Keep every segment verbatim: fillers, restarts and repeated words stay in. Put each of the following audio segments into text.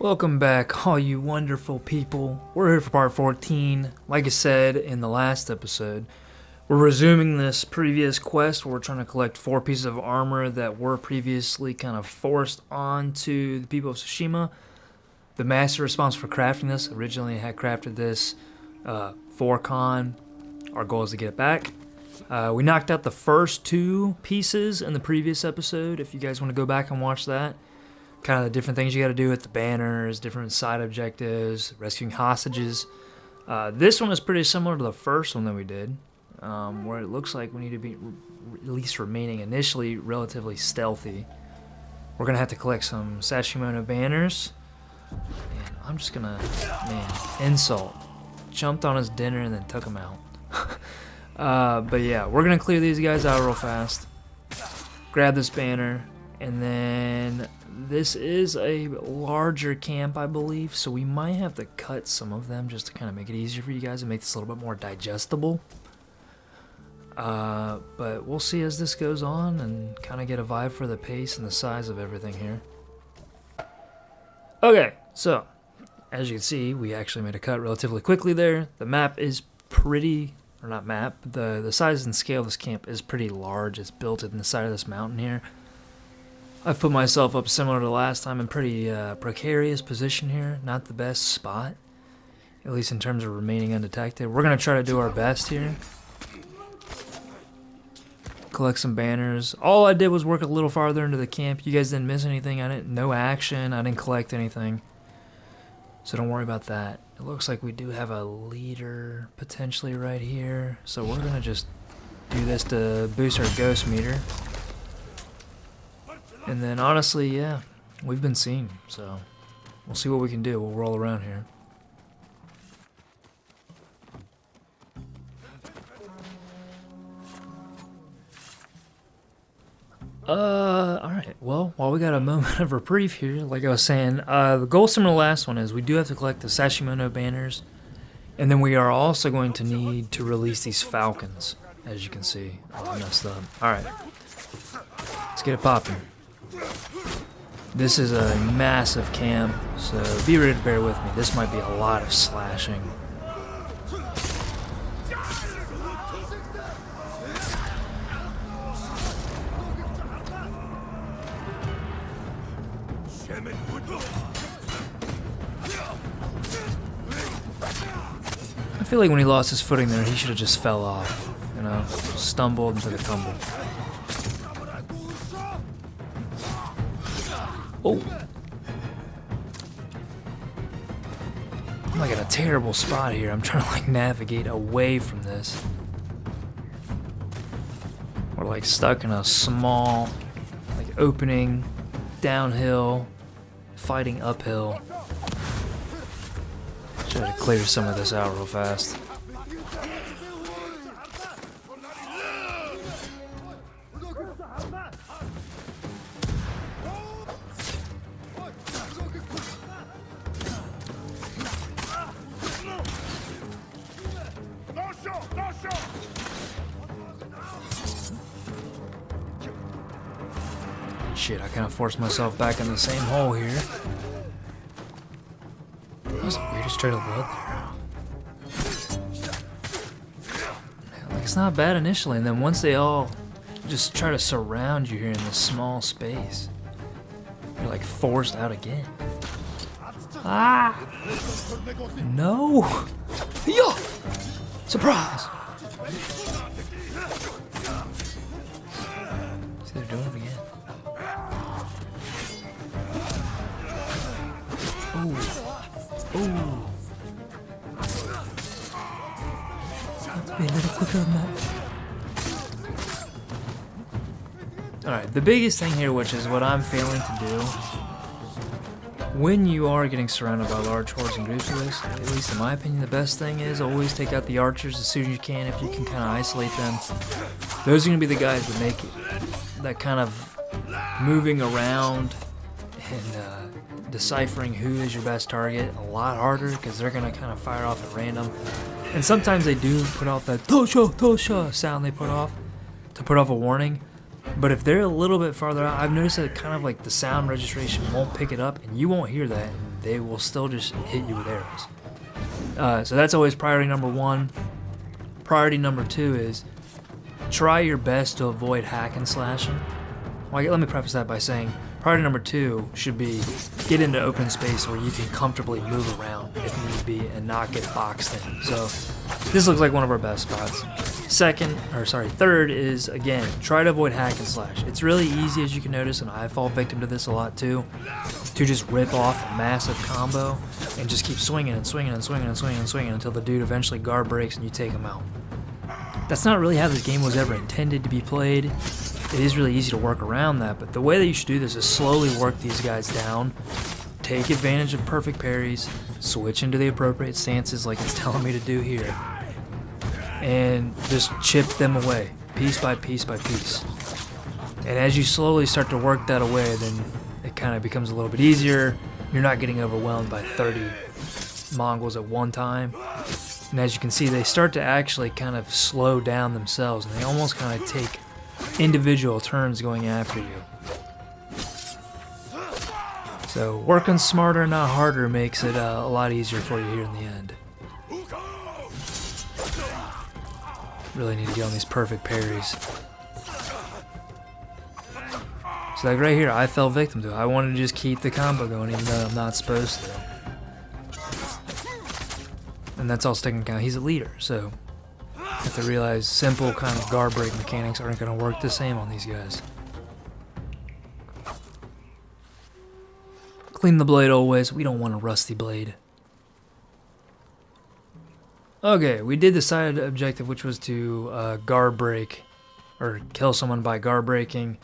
Welcome back, all you wonderful people. We're here for part fourteen. Like I said in the last episode, we're resuming this previous quest where we're trying to collect four pieces of armor that were previously kind of forced onto the people of Tsushima. The master responsible for crafting this originally had crafted this uh, for Khan. Our goal is to get it back. Uh, we knocked out the first two pieces in the previous episode. If you guys want to go back and watch that. Kind of the different things you got to do with the banners, different side objectives, rescuing hostages. Uh, this one is pretty similar to the first one that we did, um, where it looks like we need to be re at least remaining initially relatively stealthy. We're going to have to collect some Sashimono banners. Man, I'm just going to, man, insult. Jumped on his dinner and then took him out. uh, but yeah, we're going to clear these guys out real fast. Grab this banner, and then... This is a larger camp, I believe, so we might have to cut some of them just to kind of make it easier for you guys and make this a little bit more digestible. Uh, but we'll see as this goes on and kind of get a vibe for the pace and the size of everything here. Okay, so as you can see, we actually made a cut relatively quickly there. The map is pretty, or not map, the, the size and scale of this camp is pretty large. It's built in the side of this mountain here. I've put myself up similar to last time in a pretty uh, precarious position here. Not the best spot, at least in terms of remaining undetected. We're going to try to do our best here. Collect some banners. All I did was work a little farther into the camp. You guys didn't miss anything. I didn't. No action. I didn't collect anything. So don't worry about that. It looks like we do have a leader potentially right here. So we're going to just do this to boost our ghost meter. And then, honestly, yeah, we've been seen, so we'll see what we can do. We'll roll around here. Uh, alright, well, while we got a moment of reprieve here, like I was saying, uh, the goal similar to the last one is we do have to collect the Sashimono banners, and then we are also going to need to release these falcons, as you can see. I messed up. Alright, let's get it popping. This is a massive camp, so be ready to bear with me. This might be a lot of slashing. I feel like when he lost his footing there, he should have just fell off, you know, stumbled into the tumble. Oh. I'm like in a terrible spot here. I'm trying to like navigate away from this. We're like stuck in a small like opening, downhill, fighting uphill. Try to clear some of this out real fast. Shit, I kind of forced myself back in the same hole here. That was the weirdest trail of blood there. Like, it's not bad initially, and then once they all just try to surround you here in this small space, you're like forced out again. Ah! No! Yo! Surprise! See, they're doing it again. Ooh. Ooh. Be a little quicker than that. Alright, the biggest thing here, which is what I'm failing to do, when you are getting surrounded by large hordes and groups of this, at least in my opinion, the best thing is always take out the archers as soon as you can if you can kind of isolate them. Those are going to be the guys that make it, that kind of moving around and uh, deciphering who is your best target a lot harder because they're going to kind of fire off at random. And sometimes they do put off that Tosha, Tosha sound they put off to put off a warning. But if they're a little bit farther out, I've noticed that kind of like the sound registration won't pick it up and you won't hear that. they will still just hit you with arrows. Uh, so that's always priority number one. Priority number two is try your best to avoid hack and slashing. Well, let me preface that by saying priority number two should be get into open space where you can comfortably move around if need be and not get boxed in. So this looks like one of our best spots. Second, or sorry, third is, again, try to avoid hack and slash. It's really easy, as you can notice, and I fall victim to this a lot too, to just rip off a massive combo and just keep swinging and swinging and swinging and swinging and swinging until the dude eventually guard breaks and you take him out. That's not really how this game was ever intended to be played. It is really easy to work around that, but the way that you should do this is slowly work these guys down, take advantage of perfect parries, switch into the appropriate stances like it's telling me to do here, and just chip them away, piece by piece by piece. And as you slowly start to work that away, then it kind of becomes a little bit easier. You're not getting overwhelmed by thirty Mongols at one time. And as you can see, they start to actually kind of slow down themselves, and they almost kind of take individual turns going after you. So working smarter, not harder, makes it uh, a lot easier for you here in the end. Really need to get on these perfect parries. So like right here, I fell victim to it. I wanted to just keep the combo going even though I'm not supposed to. And that's all sticking count. He's a leader, so I have to realize simple kind of guard break mechanics aren't going to work the same on these guys. Clean the blade always. We don't want a rusty blade. Okay, we did the side objective, which was to uh, guard break, or kill someone by guard breaking.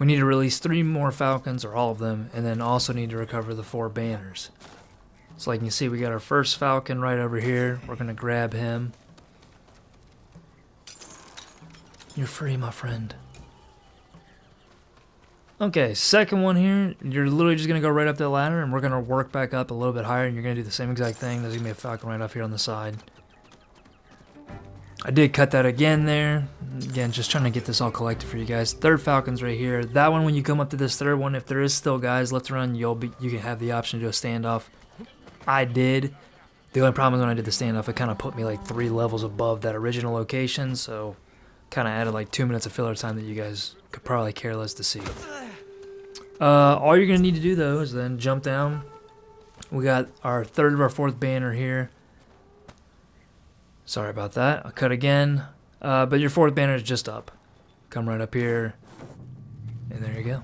We need to release three more falcons, or all of them, and then also need to recover the four banners. So like you can see, we got our first falcon right over here. We're going to grab him. You're free, my friend. Okay, second one here, you're literally just going to go right up that ladder, and we're going to work back up a little bit higher, and you're going to do the same exact thing. There's going to be a falcon right up here on the side. I did cut that again there. Again, just trying to get this all collected for you guys. Third falcon's right here. That one, when you come up to this third one, if there is still guys left around, you'll be, you can have the option to do a standoff. I did. The only problem is when I did the standoff, it kind of put me like three levels above that original location, so kind of added like two minutes of filler time that you guys could probably care less to see. Uh, all you're going to need to do, though, is then jump down. We got our third of our fourth banner here. Sorry about that. I'll cut again. Uh, but your fourth banner is just up. Come right up here. And there you go.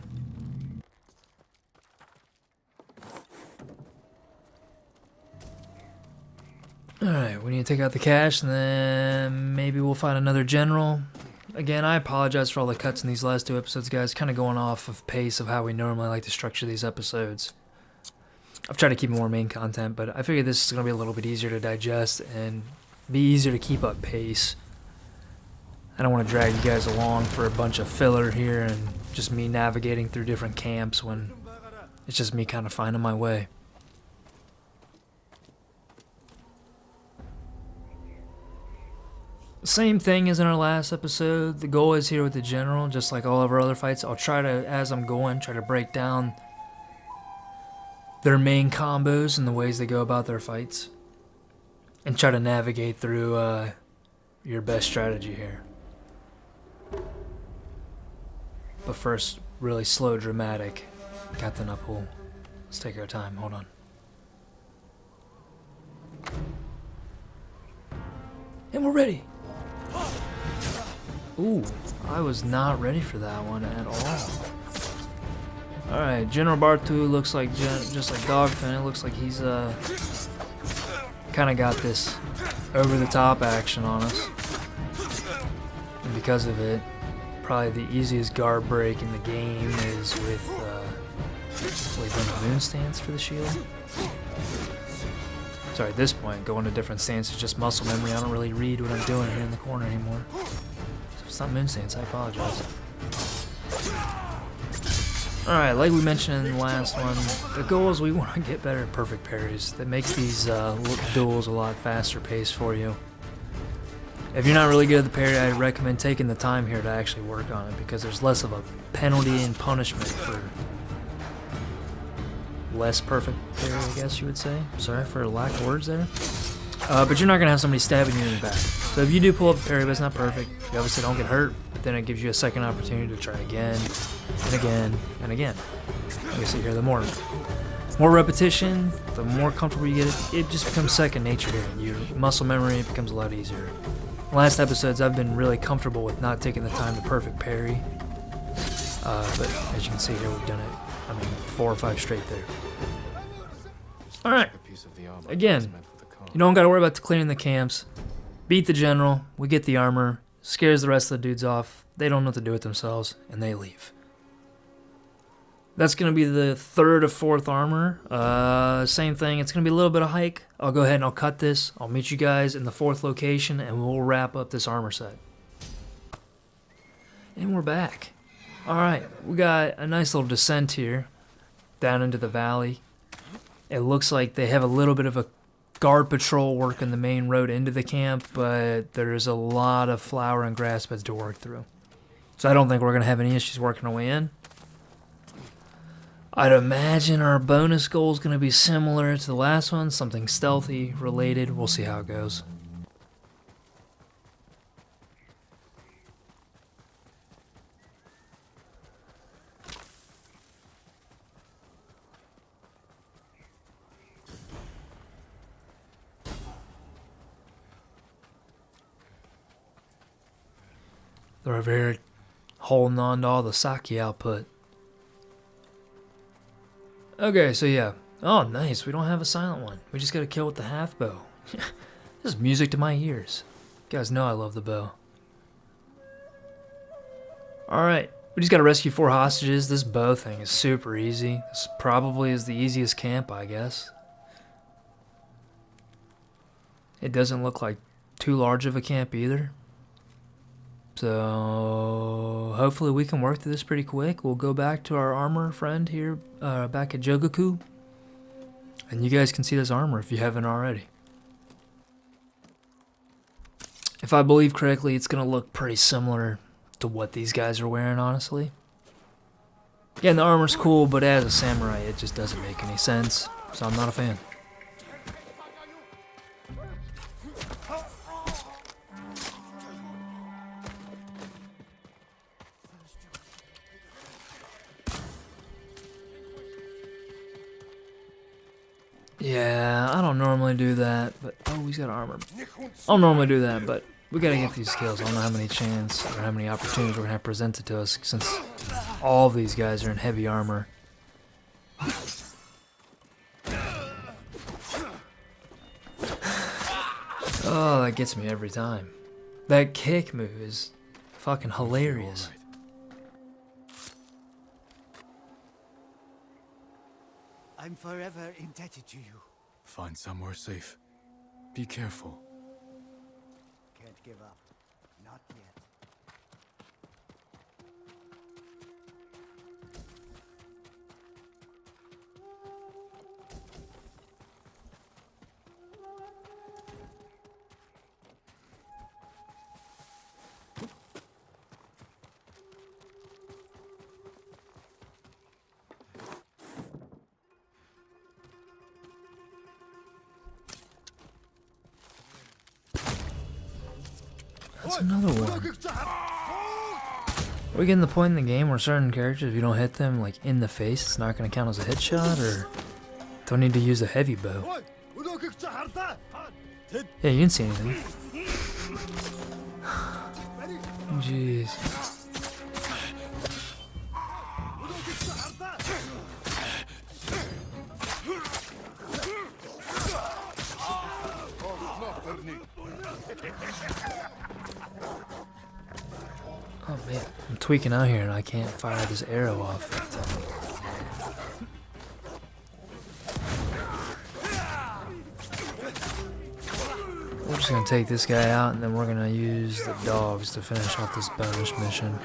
Alright, we need to take out the cache, and then maybe we'll find another general. Again, I apologize for all the cuts in these last two episodes, guys. Kind of going off of pace of how we normally like to structure these episodes. I've tried to keep more main content, but I figure this is going to be a little bit easier to digest and be easier to keep up pace. I don't want to drag you guys along for a bunch of filler here and just me navigating through different camps when it's just me kind of finding my way. Same thing as in our last episode. The goal is here with the general, just like all of our other fights, I'll try to, as I'm going, try to break down their main combos and the ways they go about their fights. And try to navigate through uh, your best strategy here. But first, really slow, dramatic. Captain Uphull. Let's take our time. Hold on. And we're ready. Ooh, I was not ready for that one at all. Alright, General Bartu looks like, just like Dogfin, it looks like he's uh, kind of got this over-the-top action on us. And because of it, probably the easiest guard break in the game is with, uh, like the moon stance for the shield. Sorry, at this point, going to different stances, just muscle memory. I don't really read what I'm doing here in the corner anymore. So if it's not moon stance, I apologize. Alright, like we mentioned in the last one, the goal is we want to get better at perfect parries. That makes these uh, duels a lot faster paced for you. If you're not really good at the parry, I recommend taking the time here to actually work on it, because there's less of a penalty and punishment for less perfect there, I guess you would say. Sorry for lack of words there. Uh, but you're not going to have somebody stabbing you in the back. So if you do pull up a parry, but it's not perfect, you obviously don't get hurt, but then it gives you a second opportunity to try again, and again, and again. Obviously here, the more more repetition, the more comfortable you get it, it just becomes second nature here. Your muscle memory becomes a lot easier. Last episodes, I've been really comfortable with not taking the time to perfect parry. Uh, but as you can see here, we've done it, I mean, four or five straight there. Alright, again. You don't gotta worry about cleaning the camps. Beat the general, we get the armor, scares the rest of the dudes off, they don't know what to do with themselves, and they leave. That's gonna be the third or fourth armor. Uh, same thing, it's gonna be a little bit of hike. I'll go ahead and I'll cut this, I'll meet you guys in the fourth location, and we'll wrap up this armor set. And we're back. Alright, we got a nice little descent here, down into the valley. It looks like they have a little bit of a guard patrol working the main road into the camp, but there's a lot of flower and grass beds to work through. So I don't think we're going to have any issues working our way in. I'd imagine our bonus goal is going to be similar to the last one, something stealthy related. We'll see how it goes. They're over here holding on to all the sake output. Okay, so yeah. Oh, nice. We don't have a silent one. We just gotta kill with the half bow. This is music to my ears. You guys know I love the bow. Alright. We just gotta rescue four hostages. This bow thing is super easy. This probably is the easiest camp, I guess. It doesn't look like too large of a camp either. So hopefully we can work through this pretty quick. We'll go back to our armor friend here, uh, back at Jogaku. And you guys can see this armor if you haven't already. If I believe correctly, it's going to look pretty similar to what these guys are wearing, honestly. Yeah, and the armor's cool, but as a samurai, it just doesn't make any sense. So I'm not a fan. Yeah, I don't normally do that, but oh, he's got armor. I don't normally do that, but we gotta get these kills. I don't know how many chance or how many opportunities we're gonna have presented to us since all these guys are in heavy armor. Oh, that gets me every time. That kick move is fucking hilarious. I'm forever indebted to you. Find somewhere safe. Be careful. Can't give up. Not yet. That's another one. Are we getting the point in the game where certain characters, if you don't hit them like in the face, it's not going to count as a headshot, or don't need to use a heavy bow? Yeah, you didn't see anything. Jeez. Oh man, I'm tweaking out here and I can't fire this arrow off. We're just gonna take this guy out and then we're gonna use the dogs to finish off this bonus mission.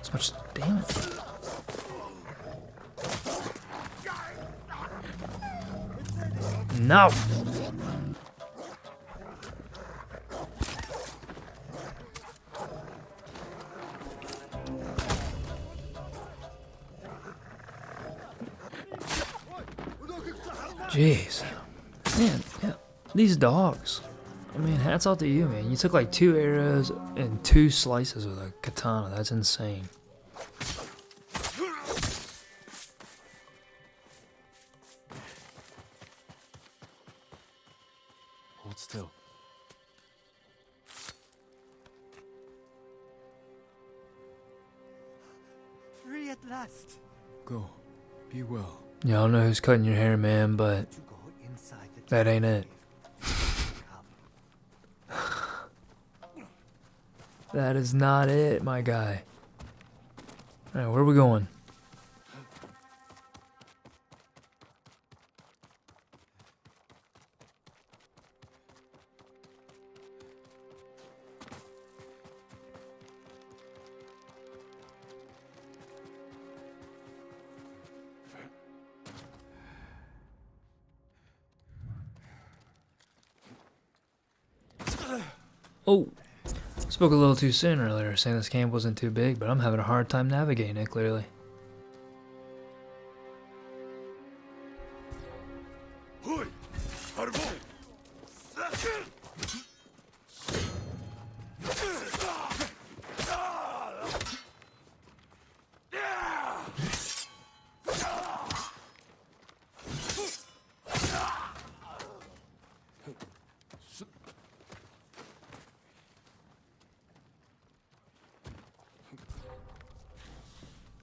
As much damage. No! Jeez. Man, yeah. These dogs. I mean, hats off to you, man. You took like two arrows and two slices with a katana. That's insane. Hold still. Free at last. Go. Be well. Yeah, I don't know who's cutting your hair, man, but that ain't it. That is not it, my guy. Alright, where are we going? Oh, spoke a little too soon earlier, saying this camp wasn't too big, but I'm having a hard time navigating it, clearly.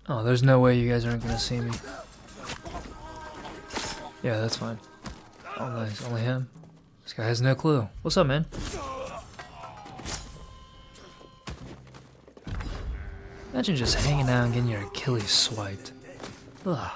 Oh, there's no way you guys aren't gonna see me. Yeah, that's fine. Oh, nice. Only him? This guy has no clue. What's up, man? Imagine just hanging out and getting your Achilles swiped. Ugh.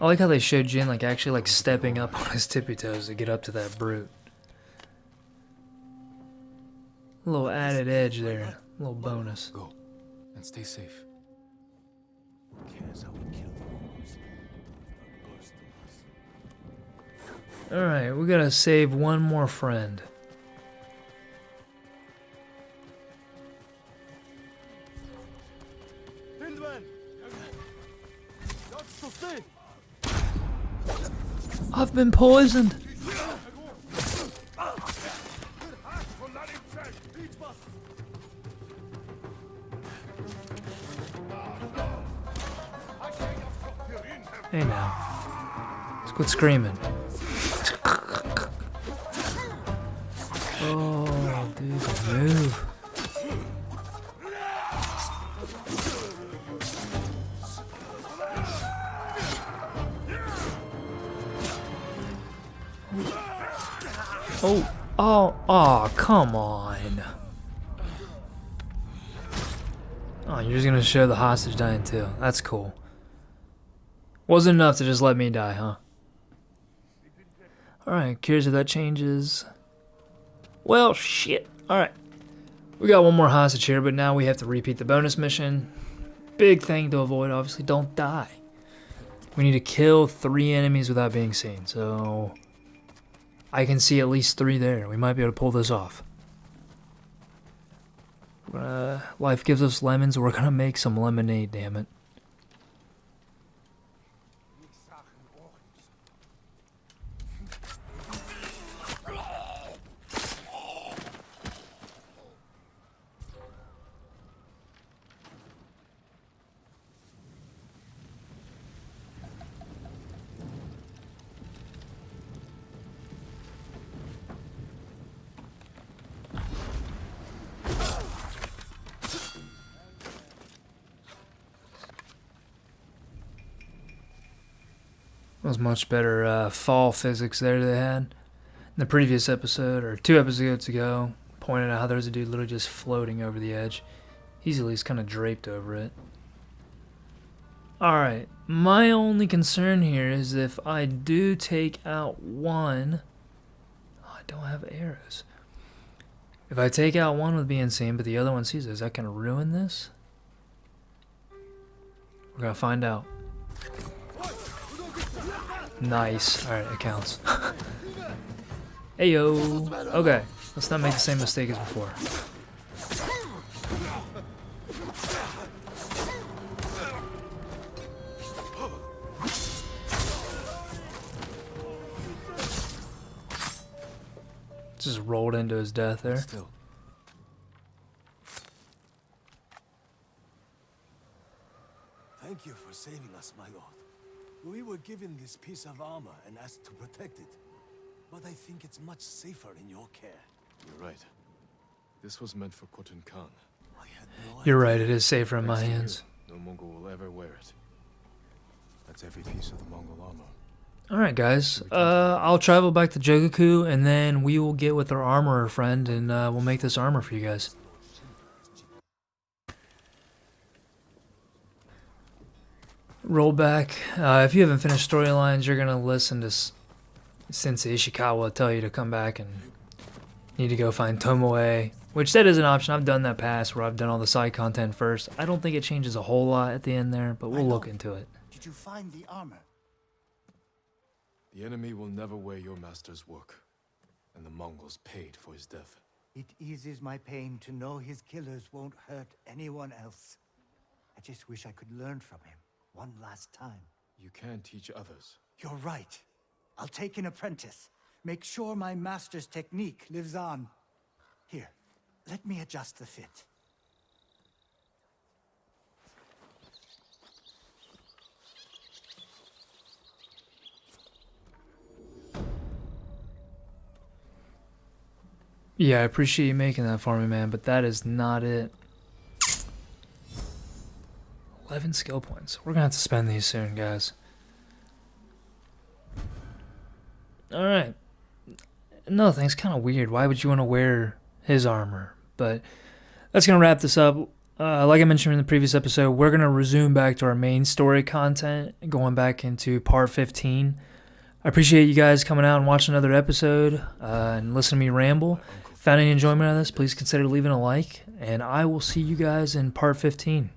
I like how they showed Jin like actually like stepping up on his tippy toes to get up to that brute. A little added edge there, a little bonus. Go and stay safe. All right, we gotta save one more friend. I've been poisoned. Hey now, let's quit screaming. Oh, dude, move. Oh, oh, oh, come on. Oh, you're just gonna show the hostage dying too. That's cool. Wasn't enough to just let me die, huh? Alright, curious if that changes. Well, shit. Alright. We got one more hostage here, but now we have to repeat the bonus mission. Big thing to avoid, obviously. Don't die. We need to kill three enemies without being seen, so... I can see at least three there. We might be able to pull this off. Uh, life gives us lemons. We're gonna make some lemonade, damn it. Was much better uh, fall physics there they had. In the previous episode, or two episodes ago, pointed out how there's a dude literally just floating over the edge. He's at least kind of draped over it. Alright, my only concern here is if I do take out one... Oh, I don't have arrows. If I take out one with being seen, but the other one sees it, is that going to ruin this? We're going to find out. Nice. Alright, it counts. Ayo! Okay, let's not make the same mistake as before. Just rolled into his death there. Still. Thank you for saving us, my lord. We were given this piece of armor and asked to protect it. But I think it's much safer in your care. You're right. This was meant for Khotun Khan. I had no You're idea. right, it is safer in Next my hands. Year, no Mongol will ever wear it. That's every piece of the Mongol armor. Alright guys, uh, I'll travel back to Jogaku and then we will get with our armorer friend and uh, we'll make this armor for you guys. Roll back. Uh, if you haven't finished storylines, you're going to listen to Sensei Ishikawa tell you to come back and need to go find Tomoe, which that is an option. I've done that past where I've done all the side content first. I don't think it changes a whole lot at the end there, but we'll look into it. Did you find the armor? The enemy will never wear your master's work, and the Mongols paid for his death. It eases my pain to know his killers won't hurt anyone else. I just wish I could learn from him one last time. You can teach others. You're right. I'll take an apprentice. Make sure my master's technique lives on. Here, let me adjust the fit. Yeah, I appreciate you making that for me, man, but that is not it. eleven skill points. We're gonna have to spend these soon, guys. Alright. Nothing's kind of weird. Why would you want to wear his armor? But that's gonna wrap this up. Uh, like I mentioned in the previous episode, we're gonna resume back to our main story content, going back into part fifteen. I appreciate you guys coming out and watching another episode uh, and listening to me ramble. Found any enjoyment out of this, please consider leaving a like, and I will see you guys in part fifteen.